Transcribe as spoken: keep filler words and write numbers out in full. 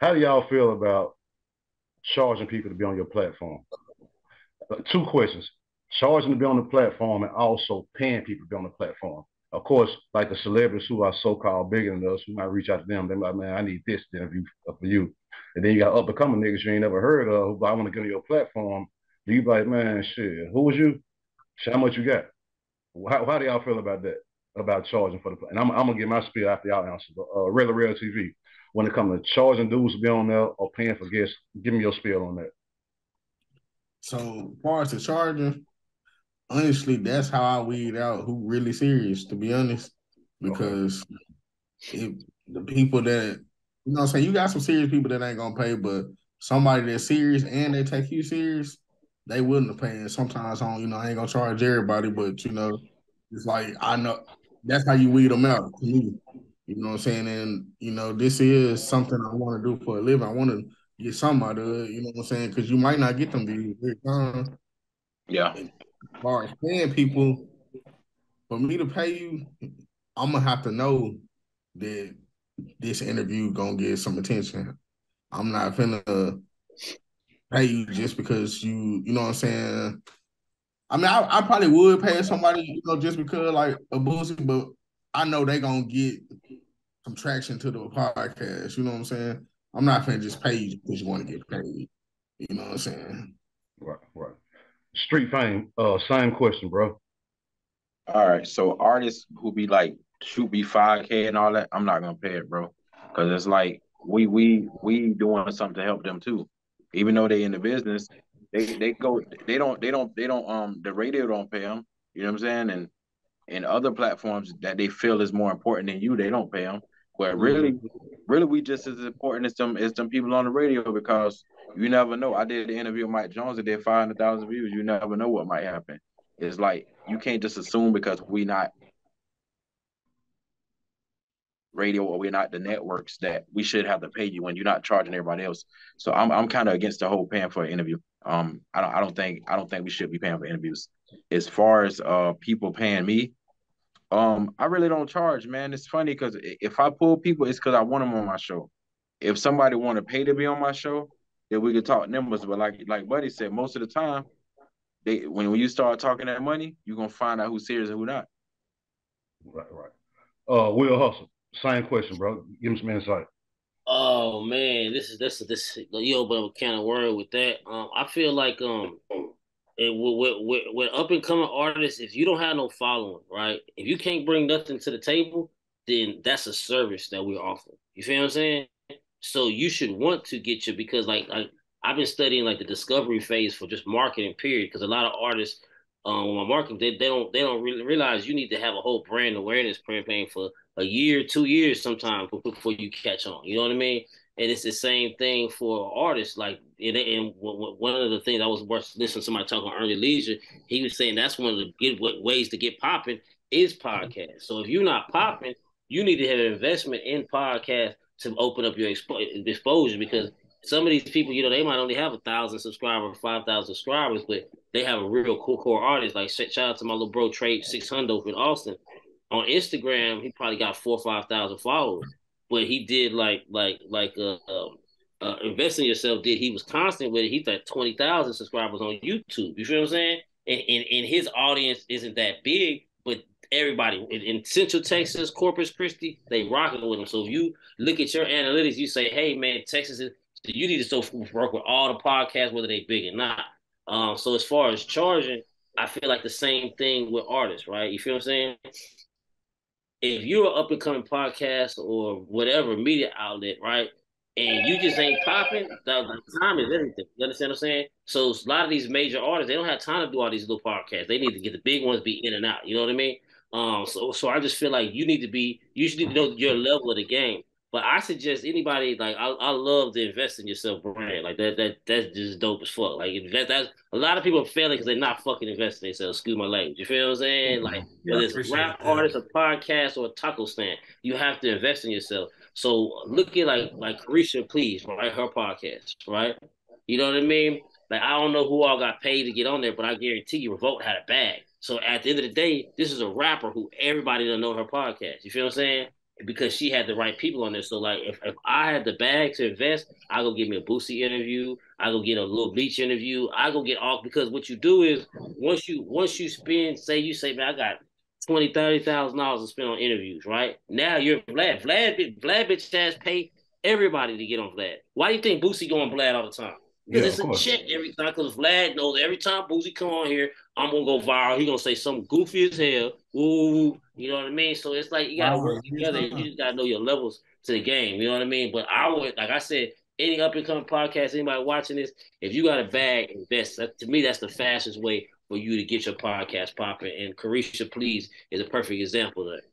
How do y'all feel about charging people to be on your platform? Two questions. Charging to be on the platform and also paying people to be on the platform. Of course, like the celebrities who are so-called bigger than us, we might reach out to them. They're like, man, I need this interview for you. And then you got up-and-coming niggas you ain't never heard of, but I want to get on your platform. And you be like, man, shit, who was you? Shit, how much you got? How, how do y'all feel about that, about charging for the platform? And I'm, I'm going to get my spiel after y'all answer. But uh, Real Real T V, when it comes to charging dudes to be on there or paying for guests, give me your spiel on that. So, as far as the charging, honestly, that's how I weed out who really serious, to be honest, because okay. if the people that, you know what I'm saying, you got some serious people that ain't going to pay, but somebody that's serious and they take you serious, they willing to pay. And sometimes, on, you know, I ain't going to charge everybody, but, you know, it's like, I know, that's how you weed them out, to me. You know what I'm saying? And, you know, this is something I want to do for a living. I want to get something out of it, you know what I'm saying? Because you might not get them views every time. Yeah. And as far as paying people, for me to pay you, I'm going to have to know that this interview going to get some attention. I'm not finna pay you just because you, you know what I'm saying? I mean, I, I probably would pay somebody, you know, just because, like, a bullshit, but I know they going to get some traction to the podcast, you know what I'm saying? I'm not finna just pay you because you want to get paid. You know what I'm saying? Right, right. Street fame, uh, same question, bro. All right, so artists who be like, shoot me five K and all that, I'm not gonna pay it, bro. Because it's like, we we we doing something to help them too. Even though they in the business, they they go, they don't, they don't, they don't, um, the radio don't pay them. You know what I'm saying? And, and other platforms that they feel is more important than you, they don't pay them. But really, really, we just as important as them as them people on the radio, because you never know. I did the interview with Mike Jones. It did five hundred thousand views. You never know what might happen. It's like you can't just assume because we not radio or we're not the networks that we should have to pay you when you're not charging everybody else. So I'm I'm kind of against the whole paying for an interview. Um, I don't I don't think I don't think we should be paying for interviews. As far as uh people paying me, Um, I really don't charge, man. It's funny because if I pull people, it's because I want them on my show. If somebody want to pay to be on my show, then we could talk numbers. But like like Buddy said, most of the time, they when, when you start talking that money, you're going to find out who's serious and who not. Right, right. Uh, Will Hustle, same question, bro. Give me some insight. Oh, man, this is this this you open up a can of worms with that. Um, I feel like um. And with, with, with up-and-coming artists, if you don't have no following, right, if you can't bring nothing to the table, then that's a service that we're offering. You feel what I'm saying? So you should want to get your, because, like, I, I've been studying, like, the discovery phase for just marketing, period, because a lot of artists, um, when my marketing, they, they don't, they don't really realize you need to have a whole brand awareness campaign for a year, two years sometimes before you catch on. You know what I mean? And it's the same thing for artists. Like, and, and one of the things I was worth listening to somebody talk on Early Leisure, he was saying that's one of the good ways to get popping is podcasts. So if you're not popping, you need to have an investment in podcasts to open up your expo exposure, because some of these people, you know, they might only have a thousand subscribers, five thousand subscribers, but they have a real cool core artist. Like, shout out to my little bro Trade six hundred over in Austin. On Instagram, he probably got four or five thousand followers. But he did like like like uh, uh invest in yourself. Did he was constant with it? He's like twenty thousand subscribers on YouTube. You feel what I'm saying? And, and and his audience isn't that big, but everybody in, in Central Texas, Corpus Christi, they rocking with him. So if you look at your analytics, you say, hey man, Texas is, you need to still work with all the podcasts, whether they big or not. Um, so as far as charging, I feel like the same thing with artists, right? You feel what I'm saying? If you're an up-and-coming podcast or whatever media outlet, right, and you just ain't popping, the time is everything. You understand what I'm saying? So a lot of these major artists, they don't have time to do all these little podcasts. They need to get the big ones, be in and out. You know what I mean? Um, so so I just feel like you need to be, you should need to know your level of the game. But I suggest anybody, like, I, I love the invest in yourself brand. Like, that, that that's just dope as fuck. Like, that, that's, a lot of people are failing because they're not fucking investing in themselves. Excuse my language. You feel what I'm saying? Like, yeah, whether it's rap artist, a podcast, or a taco stand, you have to invest in yourself. So look at, like, like Carisha, please, right? Her podcast, right? You know what I mean? Like, I don't know who all got paid to get on there, but I guarantee you Revolt had a bag. So at the end of the day, this is a rapper who everybody doesn't know her podcast. You feel what I'm saying? because she had the right people on there. So like, if, if I had the bag to invest, I go get me a Boosie interview. I go get a Lil Bleach interview. I go get all, because what you do is once you, once you spend, say you say, man, I got twenty thousand, thirty thousand dollars to spend on interviews, right? Now you're Vlad. Vlad, Vlad bitch ass pay everybody to get on Vlad. Why do you think Boosie go on Vlad all the time? Because yeah, it's a course. Check every time. Because Vlad knows every time Boosie come on here, I'm going to go viral. He's going to say something goofy as hell. Ooh, you know what I mean? So it's like you got to work together. You just got to know your levels to the game. You know what I mean? But I would, like I said, any up-and-coming podcast, anybody watching this, if you got a bag, invest. That, to me, that's the fastest way for you to get your podcast popping. And Carisha, please, is a perfect example of that.